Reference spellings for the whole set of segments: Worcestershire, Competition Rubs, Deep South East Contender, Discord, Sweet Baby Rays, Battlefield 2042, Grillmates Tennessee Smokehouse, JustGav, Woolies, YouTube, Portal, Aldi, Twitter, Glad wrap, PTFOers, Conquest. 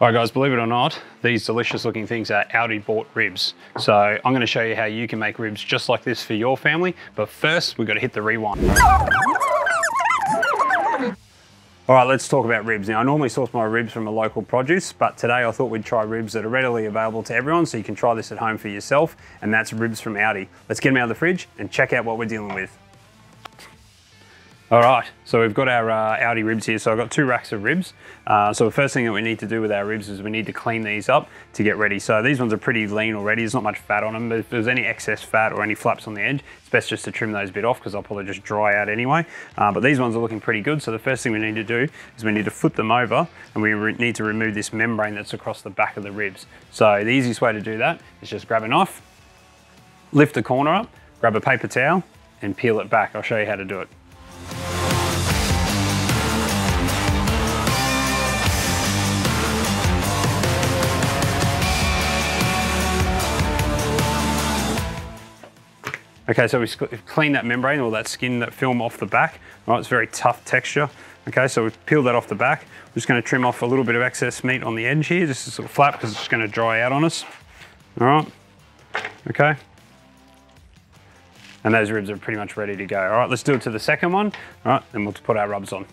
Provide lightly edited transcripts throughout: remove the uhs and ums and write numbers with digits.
All right guys, believe it or not, these delicious looking things are Aldi bought ribs. So I'm gonna show you how you can make ribs just like this for your family. But first, we've got to hit the rewind. All right, let's talk about ribs. Now, I normally source my ribs from a local produce, but today I thought we'd try ribs that are readily available to everyone so you can try this at home for yourself, and that's ribs from Aldi. Let's get them out of the fridge and check out what we're dealing with. All right, so we've got our Aldi ribs here. So I've got two racks of ribs. So the first thing that we need to do with our ribs is we need to clean these up to get ready. So these ones are pretty lean already. There's not much fat on them, but if there's any excess fat or any flaps on the edge, it's best just to trim those bit off because they'll probably just dry out anyway. But these ones are looking pretty good. So the first thing we need to do is we need to flip them over and we need to remove this membrane that's across the back of the ribs. So the easiest way to do that is just grab a knife, lift the corner up, grab a paper towel and peel it back. I'll show you how to do it. Okay, so we've cleaned that membrane, all that skin, that film off the back. All right, it's very tough texture. Okay, so we've peeled that off the back. We're just gonna trim off a little bit of excess meat on the edge here. This is sort of flat because it's just gonna dry out on us. All right, okay. And those ribs are pretty much ready to go. All right, let's do it to the second one. All right, then we'll put our rubs on.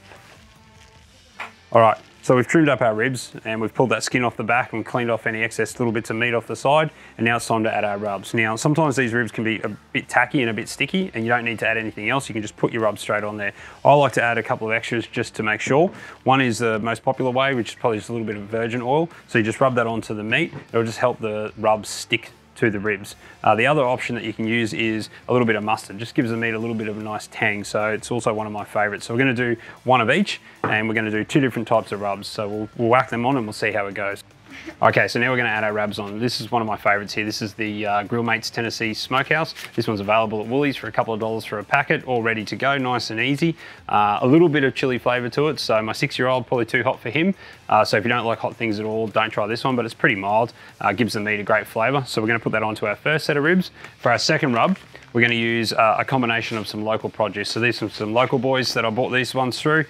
All right, so we've trimmed up our ribs and we've pulled that skin off the back and cleaned off any excess little bits of meat off the side. And now it's time to add our rubs. Now, sometimes these ribs can be a bit tacky and a bit sticky and you don't need to add anything else. You can just put your rubs straight on there. I like to add a couple of extras just to make sure. One is the most popular way, which is probably just a little bit of virgin oil. So you just rub that onto the meat. It'll just help the rubs stick to the ribs. The other option that you can use is a little bit of mustard. Just gives the meat a little bit of a nice tang. So it's also one of my favorites. So we're gonna do one of each and we're gonna do two different types of rubs. So we'll whack them on and we'll see how it goes. Okay, so now we're gonna add our rubs on. This is one of my favorites here. This is the Grillmates Tennessee Smokehouse. This one's available at Woolies for a couple of dollars for a packet, all ready to go, nice and easy. A little bit of chili flavor to it. So my 6-year-old, probably too hot for him. So if you don't like hot things at all, don't try this one, but it's pretty mild. Gives the meat a great flavor. So we're gonna put that onto our first set of ribs. For our second rub, we're gonna use a combination of some local produce. So these are some local boys that I bought these ones through.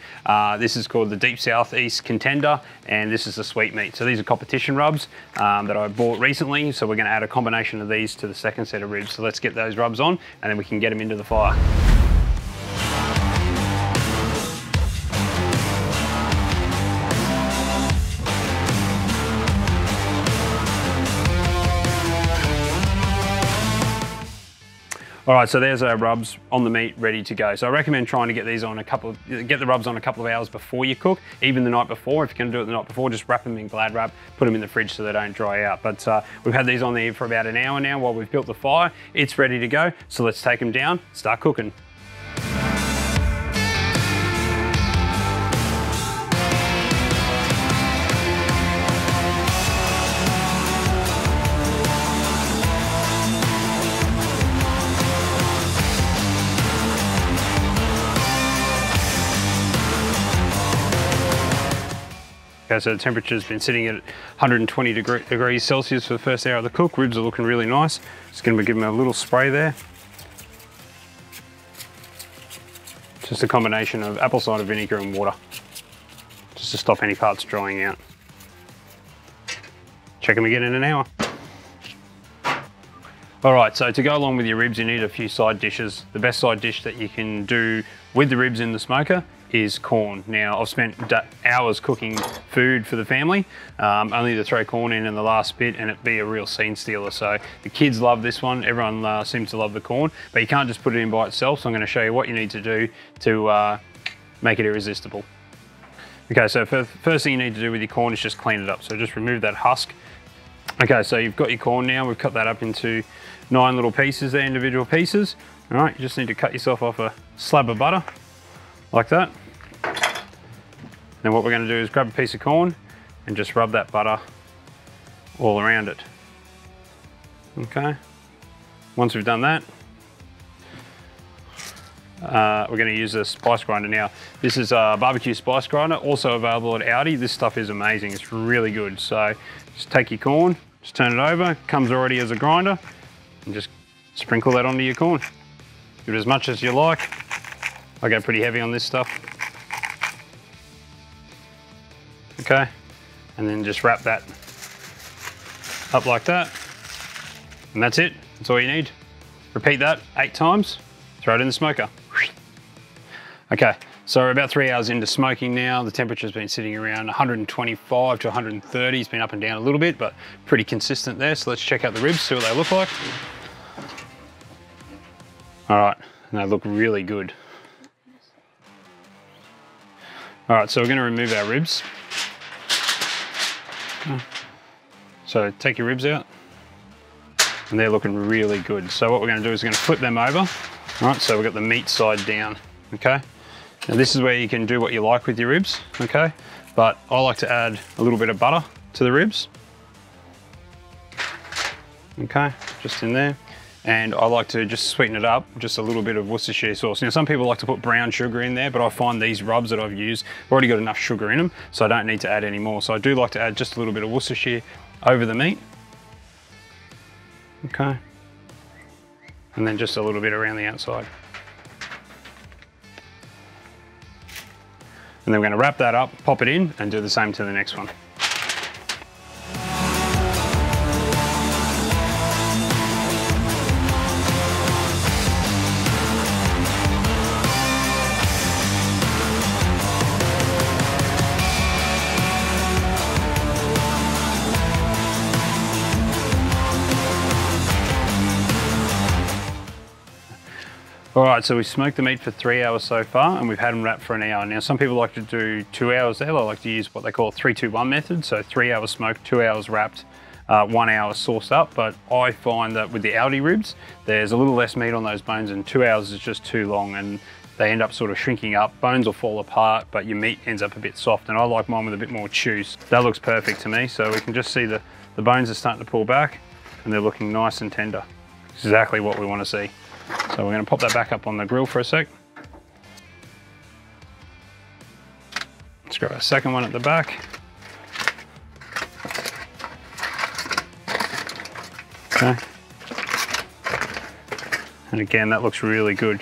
This is called the Deep South East Contender, and this is the sweet meat. So these are competition rubs that I bought recently. So we're gonna add a combination of these to the second set of ribs. So let's get those rubs on and then we can get them into the fire. All right, so there's our rubs on the meat ready to go. So I recommend trying to get these on get the rubs on a couple of hours before you cook, even the night before. If you're gonna do it the night before, just wrap them in Glad wrap, put them in the fridge so they don't dry out. But we've had these on there for about an hour now while we've built the fire. It's ready to go. So let's take them down, start cooking. Okay, so the temperature's been sitting at 120 degrees Celsius for the first hour of the cook. Ribs are looking really nice. Just gonna be giving them a little spray there. Just a combination of apple cider vinegar and water, just to stop any parts drying out. Check them again in an hour. All right, so to go along with your ribs, you need a few side dishes. The best side dish that you can do with the ribs in the smoker is corn. Now, I've spent hours cooking food for the family, only to throw corn in the last bit and it'd be a real scene stealer. So the kids love this one. Everyone seems to love the corn, but you can't just put it in by itself. So I'm gonna show you what you need to do to make it irresistible. Okay, so first thing you need to do with your corn is just clean it up. So just remove that husk. Okay, so you've got your corn now. We've cut that up into 9 little pieces, they're individual pieces. All right, you just need to cut yourself off a slab of butter, like that. Then what we're gonna do is grab a piece of corn and just rub that butter all around it. Okay, once we've done that, we're gonna use a spice grinder now. This is a barbecue spice grinder, also available at Aldi. This stuff is amazing, it's really good. So just take your corn, just turn it over, comes already as a grinder, and just sprinkle that onto your corn. Give it as much as you like. I go pretty heavy on this stuff. Okay, and then just wrap that up like that. And that's it, that's all you need. Repeat that 8 times, throw it in the smoker. Okay, so we're about 3 hours into smoking now. The temperature's been sitting around 125 to 130. It's been up and down a little bit, but pretty consistent there. So let's check out the ribs, see what they look like. All right, and they look really good. All right, so we're gonna remove our ribs. So take your ribs out, and they're looking really good. So what we're gonna do is we're gonna flip them over. All right, so we've got the meat side down, okay? Now this is where you can do what you like with your ribs, okay? But I like to add a little bit of butter to the ribs. Okay, just in there. And I like to just sweeten it up, just a little bit of Worcestershire sauce. Now some people like to put brown sugar in there, but I find these rubs that I've used already got enough sugar in them, so I don't need to add any more. So I do like to add just a little bit of Worcestershire over the meat. Okay. And then just a little bit around the outside. And then we're gonna wrap that up, pop it in, and do the same to the next one. All right, so we smoked the meat for 3 hours so far, and we've had them wrapped for an hour. Now, some people like to do 2 hours there. They like to use what they call a 3-2-1 method. So 3 hours smoked, 2 hours wrapped, 1 hour sauced up. But I find that with the Aldi ribs, there's a little less meat on those bones, and 2 hours is just too long, and they end up sort of shrinking up. Bones will fall apart, but your meat ends up a bit soft, and I like mine with a bit more chew. That looks perfect to me. So we can just see the bones are starting to pull back, and they're looking nice and tender. It's exactly what we want to see. So we're going to pop that back up on the grill for a sec. Let's grab our second one at the back. Okay. And again, that looks really good.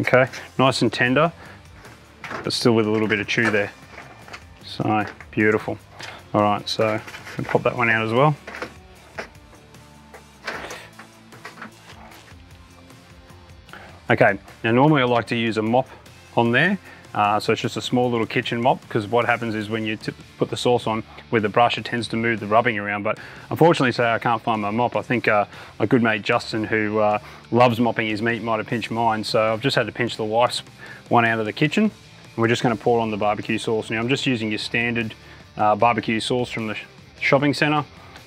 Okay, nice and tender, but still with a little bit of chew there. So beautiful. All right, so we'll pop that one out as well. Okay, now normally I like to use a mop on there. So it's just a small little kitchen mop, because what happens is when you put the sauce on with the brush, it tends to move the rubbing around. But unfortunately, so I can't find my mop. I think my good mate Justin, who loves mopping his meat, might have pinched mine. So I've just had to pinch the wife's one out of the kitchen. And we're just gonna pour on the barbecue sauce. Now I'm just using your standard barbecue sauce from the shopping center.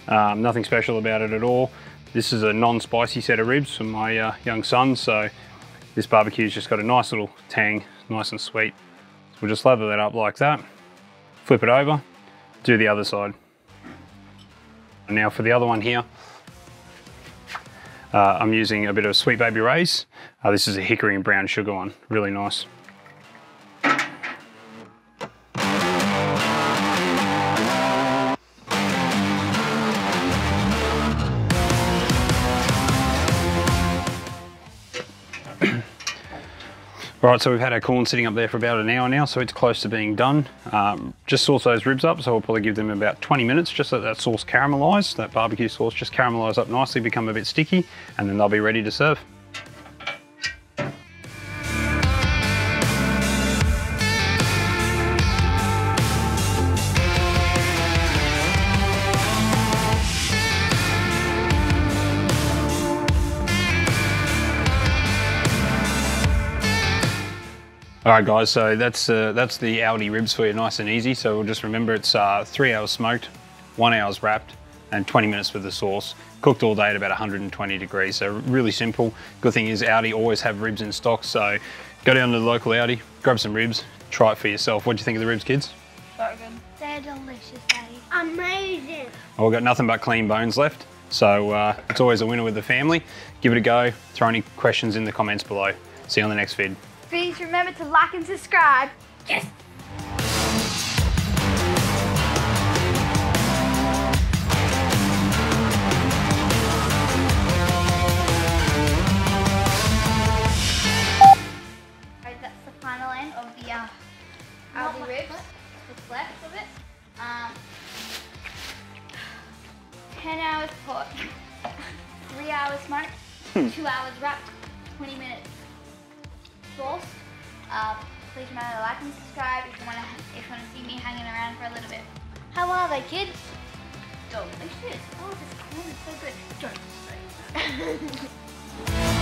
Nothing special about it at all. This is a non-spicy set of ribs for my young son. So this barbecue's just got a nice little tang, nice and sweet. So we'll just lather that up like that, flip it over, do the other side. And now for the other one here, I'm using a bit of Sweet Baby Rays. This is a hickory and brown sugar one, really nice. All right, so we've had our corn sitting up there for about an hour now, so it's close to being done. Just sauce those ribs up, so we'll probably give them about 20 minutes, just let that sauce caramelize, that barbecue sauce just caramelize up nicely, become a bit sticky, and then they'll be ready to serve. All right guys, so that's the Aldi ribs for you, nice and easy. So we'll just remember it's 3 hours smoked, 1 hour wrapped, and 20 minutes with the sauce. Cooked all day at about 120 degrees, so really simple. Good thing is Aldi always have ribs in stock, so go down to the local Aldi, grab some ribs, try it for yourself. What do you think of the ribs, kids? So good. They're delicious, Daddy. Amazing. Well, we've got nothing but clean bones left, so it's always a winner with the family. Give it a go, throw any questions in the comments below. See you on the next vid. Please remember to like and subscribe. Yes! hours cooked, 3 hours smart, 2 hours wrapped, 20 minutes sauce. Please remember to like and subscribe if you want to see me hanging around for a little bit. How are they, kids? Delicious. Oh, this corn is so good. Don't say that.